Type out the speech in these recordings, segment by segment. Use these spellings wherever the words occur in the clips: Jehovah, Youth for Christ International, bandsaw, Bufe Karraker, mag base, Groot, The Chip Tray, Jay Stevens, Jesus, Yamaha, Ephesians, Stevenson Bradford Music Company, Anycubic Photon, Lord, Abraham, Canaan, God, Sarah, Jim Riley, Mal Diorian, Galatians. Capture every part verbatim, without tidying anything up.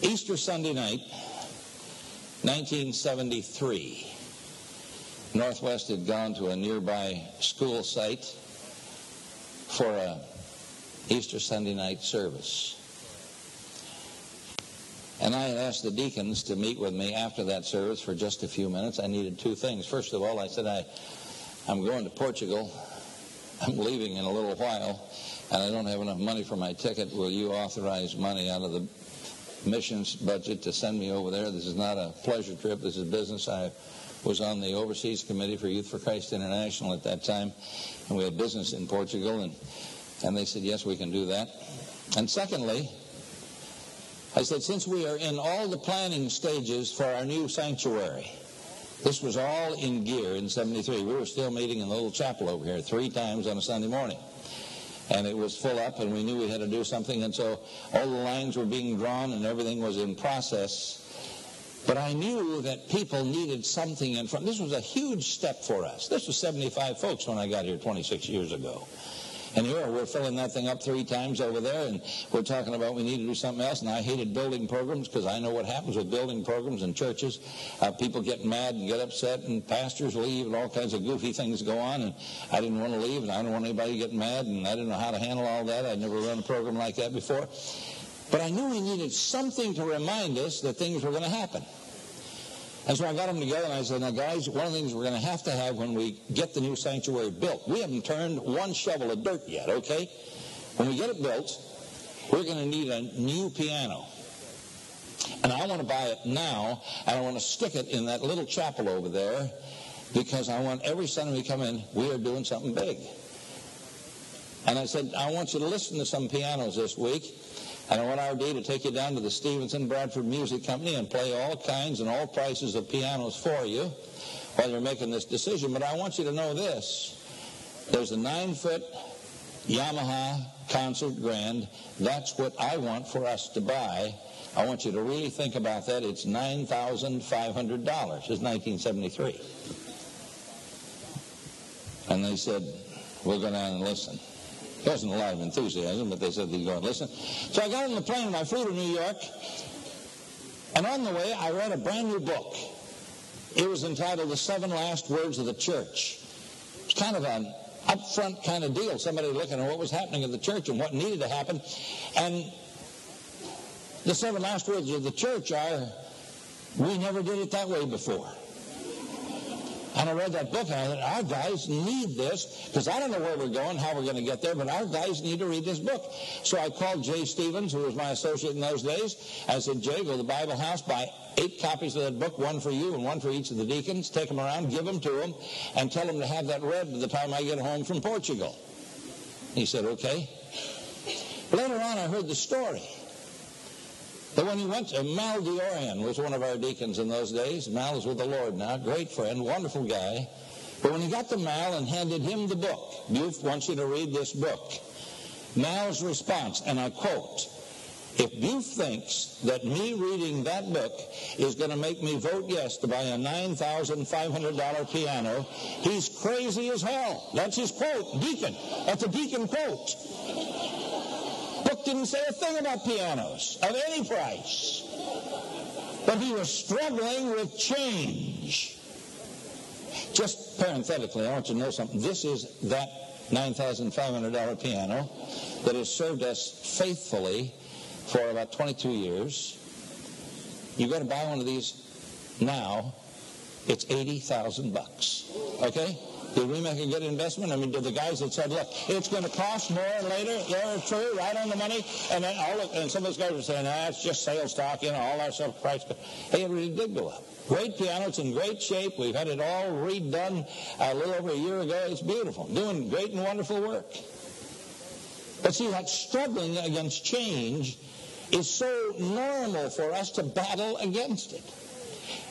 Easter Sunday night, nineteen seventy-three, Northwest had gone to a nearby school site for a Easter Sunday night service. And I had asked the deacons to meet with me after that service for just a few minutes. I needed two things. First of all, I said, I, I'm going to Portugal. I'm leaving in a little while, and I don't have enough money for my ticket. Will you authorize money out of the missions budget to send me over there? This is not a pleasure trip. This is business. I was on the Overseas Committee for Youth for Christ International at that time, and we had business in Portugal, and, and they said, yes, we can do that. And secondly, I said, since we are in all the planning stages for our new sanctuary, this was all in gear in seventy-three. We were still meeting in the little chapel over here three times on a Sunday morning. And it was full up, and we knew we had to do something, and so all the lines were being drawn and everything was in process. But I knew that people needed something in front. This was a huge step for us. This was seventy-five folks when I got here twenty-six years ago. And here we're filling that thing up three times over there, and we're talking about we need to do something else. And I hated building programs because I know what happens with building programs in churches. Uh, people get mad and get upset, and pastors leave, and all kinds of goofy things go on. And I didn't want to leave, and I didn't want anybody to get mad, and I didn't know how to handle all that. I'd never run a program like that before. But I knew we needed something to remind us that things were going to happen. And so I got them together, and I said, now, guys, one of the things we're going to have to have when we get the new sanctuary built, we haven't turned one shovel of dirt yet, okay? When we get it built, we're going to need a new piano. And I want to buy it now, and I want to stick it in that little chapel over there, because I want every Sunday we come in, we are doing something big. And I said, I want you to listen to some pianos this week. And I want our day to take you down to the Stevenson Bradford Music Company and play all kinds and all prices of pianos for you while you're making this decision. But I want you to know this. There's a nine-foot Yamaha concert grand. That's what I want for us to buy. I want you to really think about that. It's nine thousand five hundred dollars. It's nineteen seventy-three. And they said, we'll go down and listen. There wasn't a lot of enthusiasm, but they said they'd go and listen. So I got on the plane and I flew to New York. And on the way, I read a brand new book. It was entitled The Seven Last Words of the Church. It was kind of an upfront kind of deal. Somebody looking at what was happening in the church and what needed to happen. And the seven last words of the church are, we never did it that way before. And I read that book, and I said, our guys need this, because I don't know where we're going, how we're going to get there, but our guys need to read this book. So I called Jay Stevens, who was my associate in those days. I said, Jay, go to the Bible house, buy eight copies of that book, one for you and one for each of the deacons. Take them around, give them to them, and tell them to have that read by the time I get home from Portugal. He said, okay. Later on, I heard the story. But when he went to, Mal Diorian was one of our deacons in those days. Mal is with the Lord now, great friend, wonderful guy. But when he got to Mal and handed him the book, Bufe wants you to read this book. Mal's response, and I quote, if Bufe thinks that me reading that book is going to make me vote yes to buy a nine thousand five hundred dollar piano, he's crazy as hell. That's his quote, deacon. That's a deacon quote. Didn't say a thing about pianos of any price, but he was struggling with change. Just parenthetically, I want you to know something. This is that nine thousand five hundred dollar piano that has served us faithfully for about twenty-two years. You go to buy one of these now, it's eighty thousand bucks. Okay? Did we make a good investment? I mean, did the guys that said, look, it's going to cost more later, they're true, right on the money? And then all of, and some of those guys were saying, ah, it's just sales talk, you know, all our stuff, price. Hey, it really did go up. Great piano. It's in great shape. We've had it all redone a little over a year ago. It's beautiful. Doing great and wonderful work. But see, that struggling against change is so normal for us to battle against it.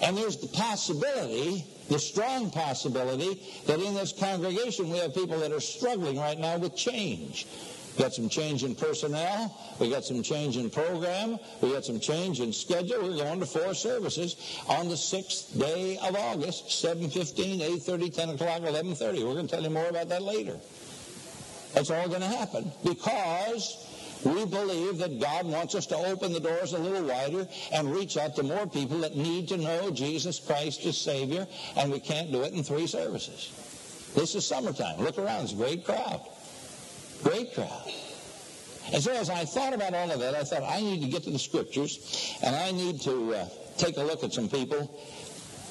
And there's the possibility, the strong possibility, that in this congregation we have people that are struggling right now with change. We've got some change in personnel. We've got some change in program. We've got some change in schedule. We're going to four services on the sixth day of August, seven fifteen, eight thirty, ten o'clock, eleven thirty. We're going to tell you more about that later. That's all going to happen because We believe that God wants us to open the doors a little wider and reach out to more people that need to know Jesus Christ as Savior, and we can't do it in three services. This is summertime. Look around. It's a great crowd. Great crowd. And so as I thought about all of that, I thought, I need to get to the Scriptures, and I need to uh, take a look at some people,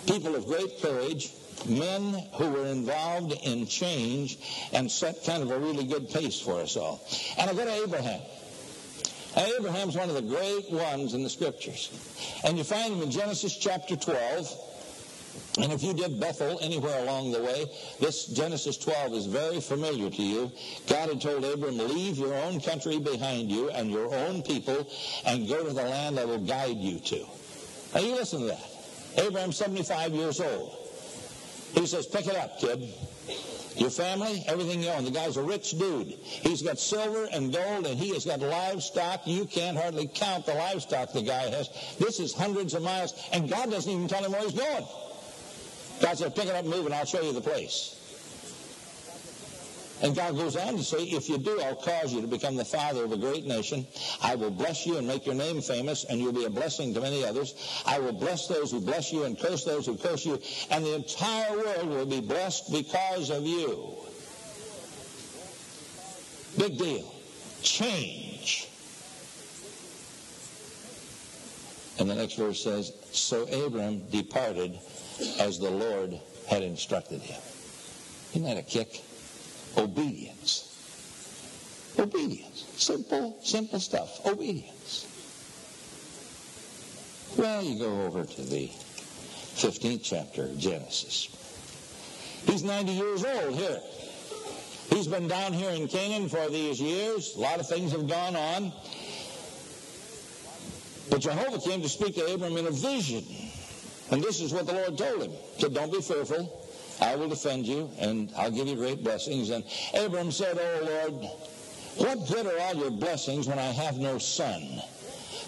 people of great courage, men who were involved in change and set kind of a really good pace for us all. And I go to Abraham. Now, Abraham's one of the great ones in the Scriptures. And you find him in Genesis chapter twelve. And if you did Bethel anywhere along the way, this Genesis twelve is very familiar to you. God had told Abram, leave your own country behind you and your own people and go to the land I will guide you to. Now, you listen to that. Abraham's seventy-five years old. He says, pick it up, kid. Your family, everything you own. The guy's a rich dude. He's got silver and gold, and he has got livestock. You can't hardly count the livestock the guy has. This is hundreds of miles, and God doesn't even tell him where he's going. God said, pick it up and move, and I'll show you the place. And God goes on to say, if you do, I'll cause you to become the father of a great nation. I will bless you and make your name famous, and you'll be a blessing to many others. I will bless those who bless you and curse those who curse you, and the entire world will be blessed because of you. Big deal. Change. And the next verse says, so Abram departed as the Lord had instructed him. Isn't that a kick? Obedience. Obedience. Simple, simple stuff. Obedience. Well, you go over to the fifteenth chapter of Genesis. He's ninety years old here. He's been down here in Canaan for these years. A lot of things have gone on. But Jehovah came to speak to Abram in a vision. And this is what the Lord told him. He said, don't be fearful. I will defend you, and I'll give you great blessings. And Abram said, oh, Lord, what good are all your blessings when I have no son?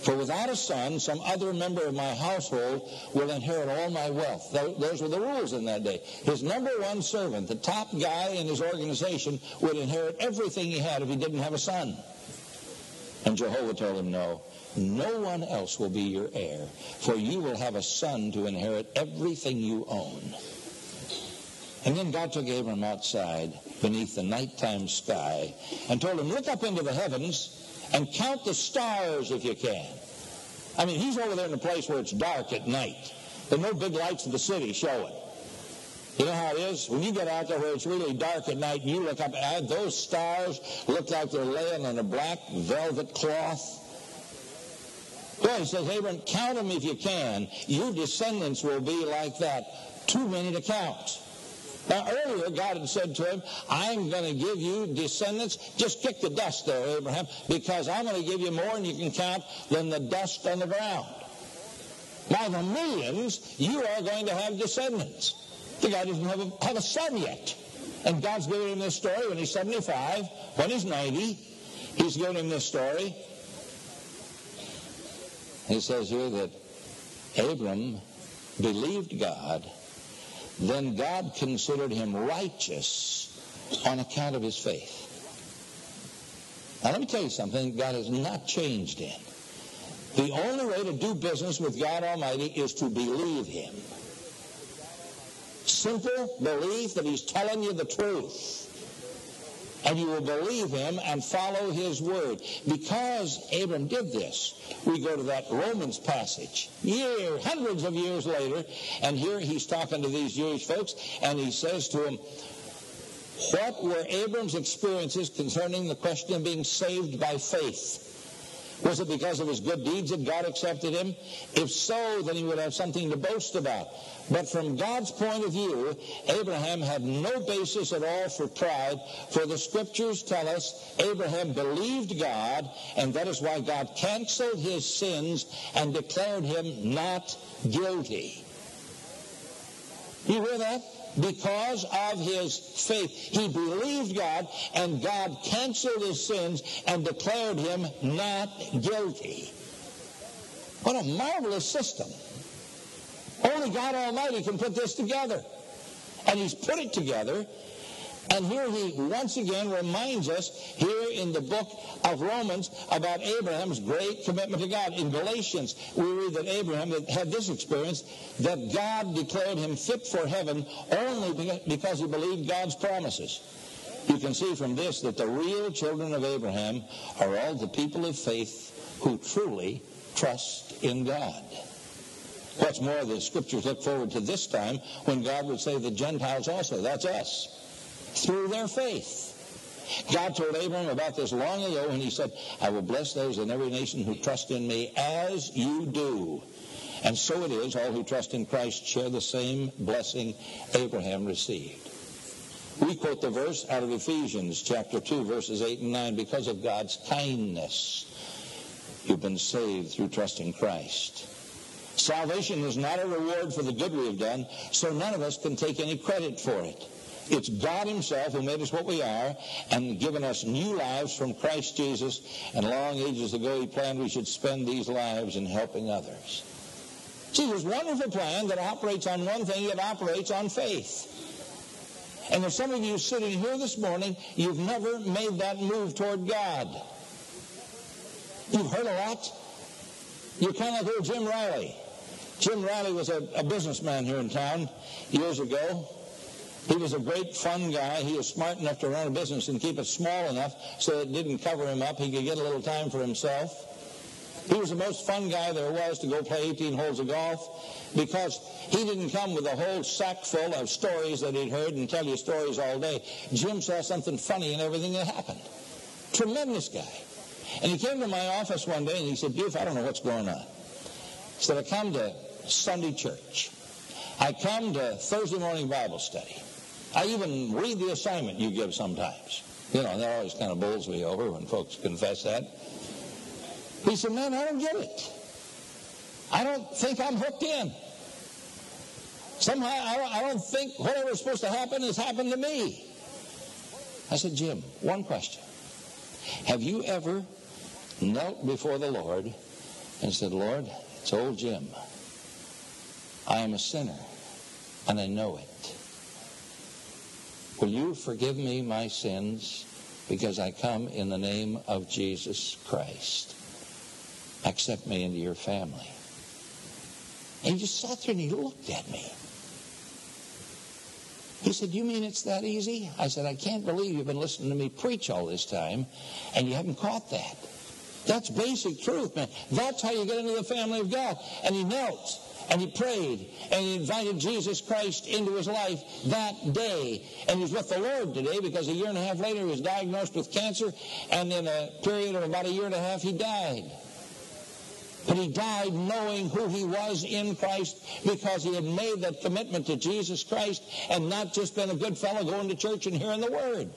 For without a son, some other member of my household will inherit all my wealth. Those were the rules in that day. His number one servant, the top guy in his organization, would inherit everything he had if he didn't have a son. And Jehovah told him, no, no one else will be your heir, for you will have a son to inherit everything you own. And then God took Abram outside beneath the nighttime sky and told him, look up into the heavens and count the stars if you can. I mean, he's over there in a place where it's dark at night. There are no big lights in the city showing. You know how it is? When you get out there where it's really dark at night and you look up, those stars look like they're laying on a black velvet cloth. Well, he says, Abram, count them if you can. Your descendants will be like that. Too many to count. Now, earlier, God had said to him, I'm going to give you descendants. Just kick the dust there, Abraham, because I'm going to give you more than you can count than the dust on the ground. By the millions, you are going to have descendants. The guy doesn't have a, have a son yet. And God's giving him this story when he's seventy-five, when he's ninety. He's giving him this story. He says here that Abram believed God. Then God considered him righteous on account of his faith. Now, let me tell you something God has not changed in. The only way to do business with God Almighty is to believe him. Simple belief that he's telling you the truth. And you will believe him and follow his word. Because Abram did this, we go to that Romans passage, years, hundreds of years later, and here he's talking to these Jewish folks, and he says to them, what were Abram's experiences concerning the question of being saved by faith? Was it because of his good deeds that God accepted him? If so, then he would have something to boast about. But from God's point of view, Abraham had no basis at all for pride, for the Scriptures tell us Abraham believed God, and that is why God canceled his sins and declared him not guilty. You hear that? Because of his faith. He believed God, and God canceled his sins and declared him not guilty. What a marvelous system. Only God Almighty can put this together. And he's put it together, And here he once again reminds us here in the book of Romans about Abraham's great commitment to God. In Galatians, we read that Abraham had this experience, that God declared him fit for heaven only because he believed God's promises. You can see from this that the real children of Abraham are all the people of faith who truly trust in God. What's more, the Scriptures look forward to this time when God would save the Gentiles also, that's us, through their faith. God told Abraham about this long ago when he said, I will bless those in every nation who trust in me as you do. And so it is, all who trust in Christ share the same blessing Abraham received. We quote the verse out of Ephesians chapter two, verses eight and nine, because of God's kindness, you've been saved through trusting Christ. Salvation is not a reward for the good we have done, so none of us can take any credit for it. It's God himself who made us what we are and given us new lives from Christ Jesus, and long ages ago he planned we should spend these lives in helping others. See, there's a wonderful plan that operates on one thing, it operates on faith. And if some of you sitting here this morning, you've never made that move toward God. You've heard a lot. You're kind of like old Jim Riley. Jim Riley was a, a businessman here in town years ago. He was a great fun guy. He was smart enough to run a business and keep it small enough so it didn't cover him up. He could get a little time for himself. He was the most fun guy there was to go play eighteen holes of golf, because he didn't come with a whole sack full of stories that he'd heard and tell you stories all day. Jim saw something funny in everything that happened. Tremendous guy. And he came to my office one day and he said, Bufe, I don't know what's going on. He said, I come to Sunday church. I come to Thursday morning Bible study. I even read the assignment you give sometimes. You know, that always kind of bowls me over when folks confess that. He said, man, I don't get it. I don't think I'm hooked in. Somehow, I don't think whatever's supposed to happen has happened to me. I said, Jim, one question. Have you ever knelt before the Lord and said, Lord, it's old Jim. I am a sinner, and I know it. Will you forgive me my sins because I come in the name of Jesus Christ? Accept me into your family. And he just sat there and he looked at me. He said, you mean it's that easy? I said, I can't believe you've been listening to me preach all this time and you haven't caught that. That's basic truth, man. That's how you get into the family of God. And he knelt. And he prayed, and he invited Jesus Christ into his life that day. And he's with the Lord today, because a year and a half later he was diagnosed with cancer, and in a period of about a year and a half he died. But he died knowing who he was in Christ, because he had made that commitment to Jesus Christ and not just been a good fellow going to church and hearing the Word.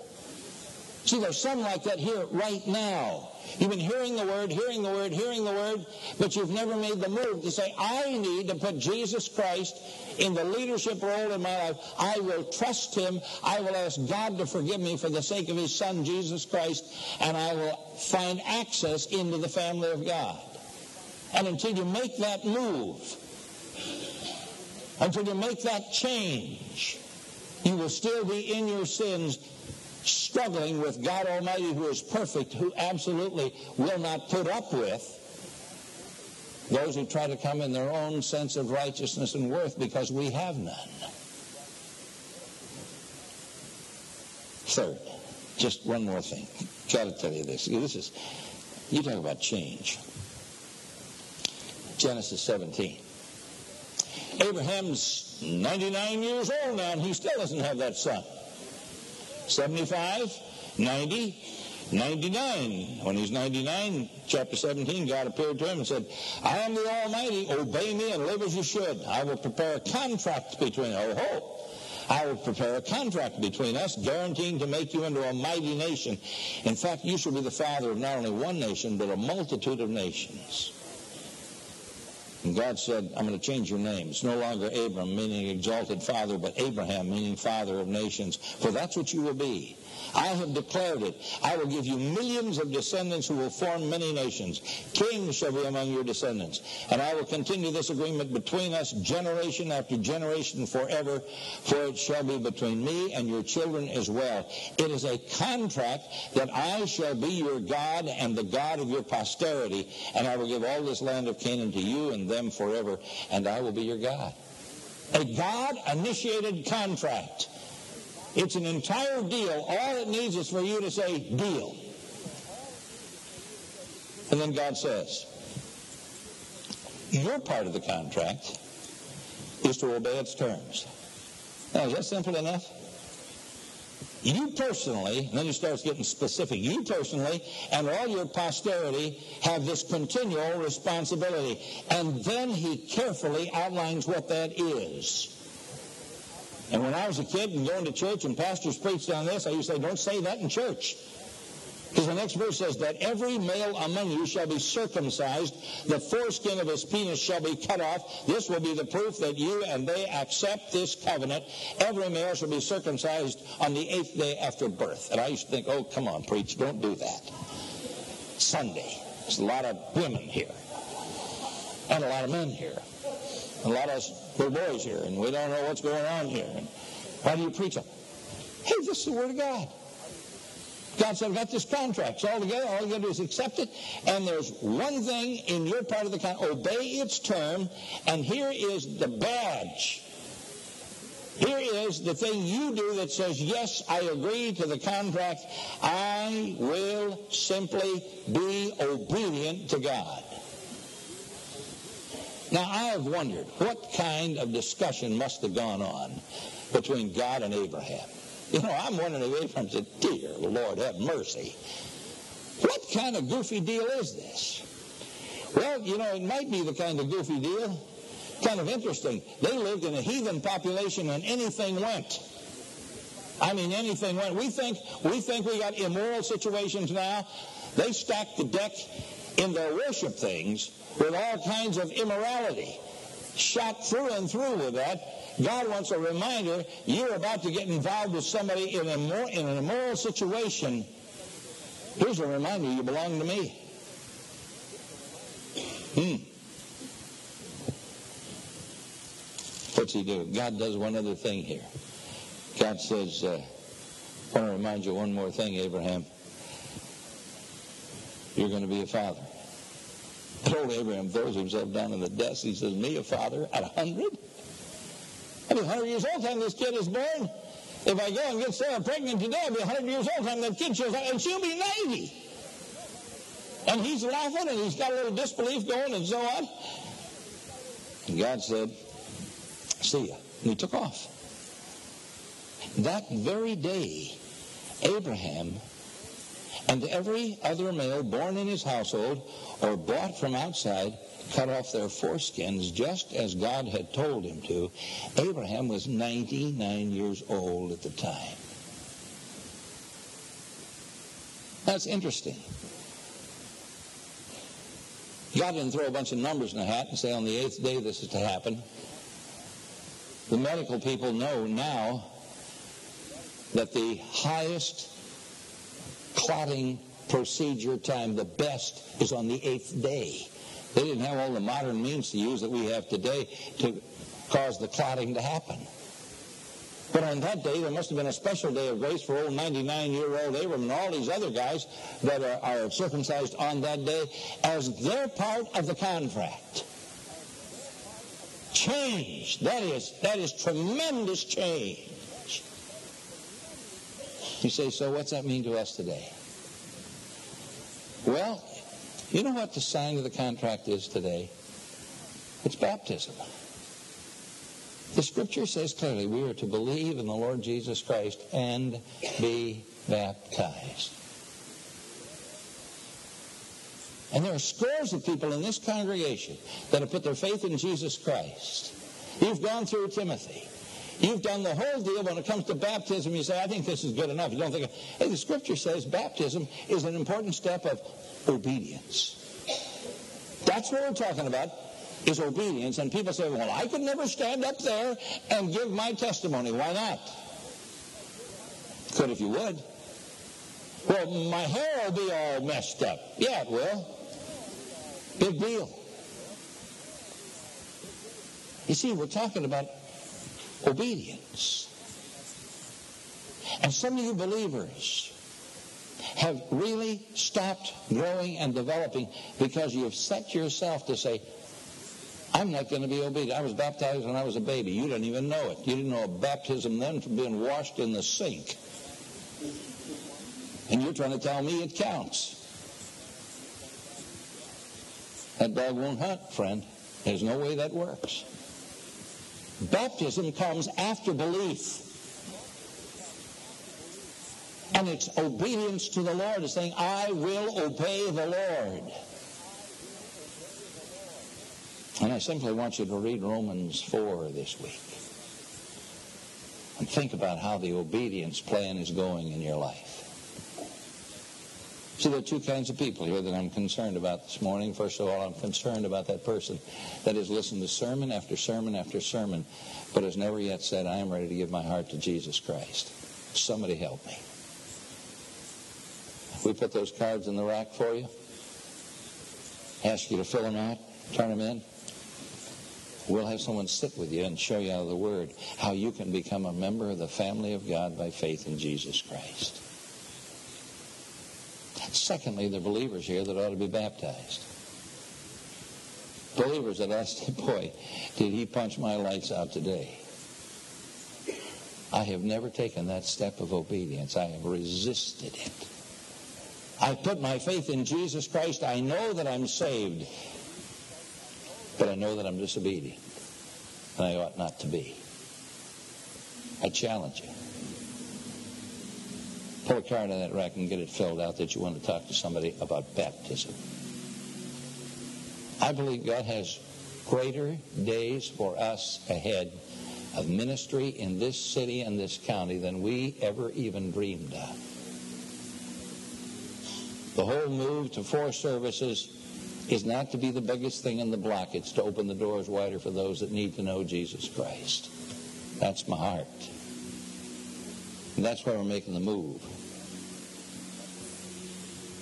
See, there's some like that here right now. You've been hearing the Word, hearing the Word, hearing the Word, but you've never made the move to say, I need to put Jesus Christ in the leadership role in my life. I will trust him. I will ask God to forgive me for the sake of his Son, Jesus Christ, and I will find access into the family of God. And until you make that move, until you make that change, you will still be in your sins, struggling with God Almighty, who is perfect, who absolutely will not put up with those who try to come in their own sense of righteousness and worth, because we have none. Third, just one more thing. Got to tell you this. This is, you talk about change. Genesis seventeen. Abraham's ninety-nine years old now, and he still doesn't have that son. seventy-five, ninety, ninety-nine. When he's ninety-nine, chapter seventeen, God appeared to him and said, I am the Almighty, obey me and live as you should. I will prepare a contract between us. Oh, ho. I will prepare a contract between us, guaranteeing to make you into a mighty nation. In fact, you shall be the father of not only one nation, but a multitude of nations. And God said, I'm going to change your name. It's no longer Abram, meaning exalted father, but Abraham, meaning father of nations. For that's what you will be. I have declared it. I will give you millions of descendants who will form many nations. Kings shall be among your descendants. And I will continue this agreement between us generation after generation forever, for it shall be between me and your children as well. It is a contract that I shall be your God and the God of your posterity, and I will give all this land of Canaan to you and them forever, and I will be your God. A God-initiated contract. It's an entire deal. All it needs is for you to say, deal. And then God says, your part of the contract is to obey its terms. Now, is that simple enough? You personally, and then he starts getting specific, you personally and all your posterity have this continual responsibility. And then he carefully outlines what that is. And when I was a kid and going to church and pastors preached on this, I used to say, don't say that in church. Because the next verse says that every male among you shall be circumcised, the foreskin of his penis shall be cut off. This will be the proof that you and they accept this covenant. Every male shall be circumcised on the eighth day after birth. And I used to think, oh, come on, preach, don't do that. Sunday. There's a lot of women here. And a lot of men here. A lot of us, we're boys here, and we don't know what's going on here. And why do you preach them? Hey, this is the Word of God. God said, I've got this contract. It's all together. All you got to do is accept it. And there's one thing in your part of the contract. Obey its term. And here is the badge. Here is the thing you do that says, yes, I agree to the contract. I will simply be obedient to God. Now, I have wondered, what kind of discussion must have gone on between God and Abraham? You know, I'm wondering if Abraham said, dear Lord, have mercy. What kind of goofy deal is this? Well, you know, it might be the kind of goofy deal. Kind of interesting. They lived in a heathen population and anything went. I mean, anything went. We think we think we got immoral situations now. They stacked the deck in their worship things with all kinds of immorality. Shot through and through with that. God wants a reminder, you're about to get involved with somebody in, a more, in an immoral situation. Here's a reminder, you belong to me. Hmm. What's he do? God does one other thing here. God says, uh, I want to remind you one more thing, Abraham. You're going to be a father. Old Abraham throws himself down in the dust. He says, me, a father, at a hundred? I'll be a hundred years old time this kid is born. If I go and get Sarah pregnant today, I'll be a hundred years old time that kid shows up, and she'll be ninety. And he's laughing, and he's got a little disbelief going, and so on. And God said, see ya. And he took off. That very day, Abraham and every other male born in his household or brought from outside cut off their foreskins just as God had told him to. Abraham was ninety-nine years old at the time. That's interesting. God didn't throw a bunch of numbers in a hat and say on the eighth day this is to happen. The medical people know now that the highest clotting procedure time, the best, is on the eighth day. They didn't have all the modern means to use that we have today to cause the clotting to happen. But on that day, there must have been a special day of grace for old ninety-nine-year-old Abram and all these other guys that are, are circumcised on that day as their part of the contract. Change. That is, that is tremendous change. You say, so what's that mean to us today? Well, you know what the sign of the contract is today? It's baptism. The Scripture says clearly we are to believe in the Lord Jesus Christ and be baptized. And there are scores of people in this congregation that have put their faith in Jesus Christ. You've gone through Timothy. You've done the whole deal. When it comes to baptism, you say, I think this is good enough. You don't think, hey, the Scripture says baptism is an important step of obedience. That's what we're talking about. is obedience. And people say, well, I could never stand up there and give my testimony. Why not? Could if you would. Well, my hair will be all messed up. Yeah, it will. Big deal. You see, we're talking about obedience. And some of you believers have really stopped growing and developing because you have set yourself to say, I'm not going to be obedient. I was baptized when I was a baby. You didn't even know it. You didn't know a baptism then from being washed in the sink. And you're trying to tell me it counts. That dog won't hunt, friend. There's no way that works. Baptism comes after belief. And it's obedience to the Lord. It's saying, I will obey the Lord. And I simply want you to read Romans four this week. And think about how the obedience plan is going in your life. See, there are two kinds of people here that I'm concerned about this morning. First of all, I'm concerned about that person that has listened to sermon after sermon after sermon, but has never yet said, I am ready to give my heart to Jesus Christ. Somebody help me. We put those cards in the rack for you. Ask you to fill them out. Turn them in. We'll have someone sit with you and show you out of the Word how you can become a member of the family of God by faith in Jesus Christ. Secondly, there are believers here that ought to be baptized. Believers that asked, boy, did he punch my lights out today? I have never taken that step of obedience. I have resisted it. I put my faith in Jesus Christ. I know that I'm saved, but I know that I'm disobedient, and I ought not to be. I challenge you. Pull a card out of that rack and get it filled out that you want to talk to somebody about baptism. I believe God has greater days for us ahead of ministry in this city and this county than we ever even dreamed of. The whole move to four services is not to be the biggest thing in the block. It's to open the doors wider for those that need to know Jesus Christ. That's my heart. And that's why we're making the move.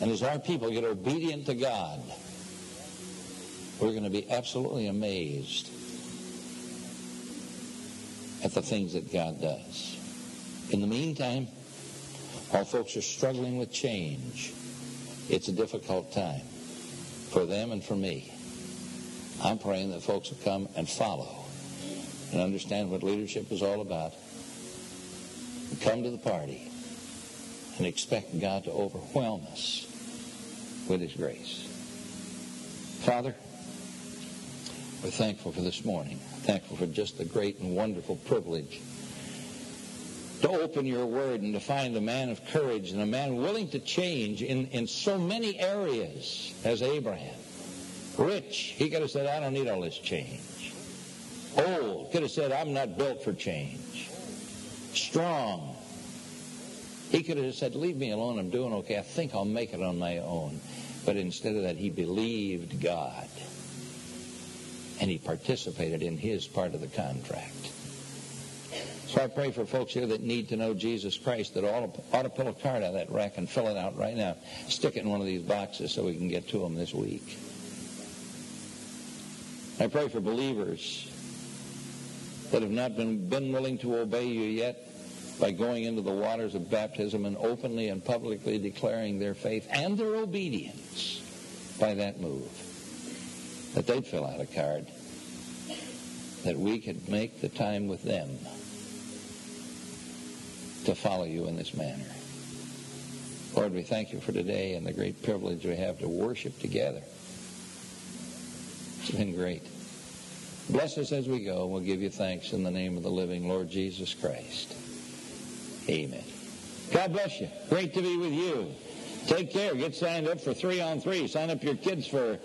And as our people get obedient to God, we're going to be absolutely amazed at the things that God does. In the meantime, while folks are struggling with change, it's a difficult time for them and for me. I'm praying that folks will come and follow and understand what leadership is all about. Come to the party and expect God to overwhelm us with His grace. Father, we're thankful for this morning. Thankful for just the great and wonderful privilege to open your word and to find a man of courage and a man willing to change in, in so many areas as Abraham. Rich, he could have said, I don't need all this change. Old, could have said, I'm not built for change. Strong, he could have said, leave me alone, I'm doing okay, I think I'll make it on my own. But instead of that, he believed God. And he participated in his part of the contract. So I pray for folks here that need to know Jesus Christ that ought to pull a card out of that rack and fill it out right now. Stick it in one of these boxes so we can get to them this week. I pray for believers that have not been, been willing to obey you yet by going into the waters of baptism and openly and publicly declaring their faith and their obedience by that move, that they'd fill out a card, that we could make the time with them to follow you in this manner. Lord, we thank you for today and the great privilege we have to worship together. It's been great. Bless us as we go. We'll give you thanks in the name of the living Lord Jesus Christ. Amen. God bless you. Great to be with you. Take care. Get signed up for three on three. Sign up your kids for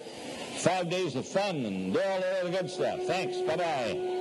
five days of fun and do all the other good stuff. Thanks. Bye-bye.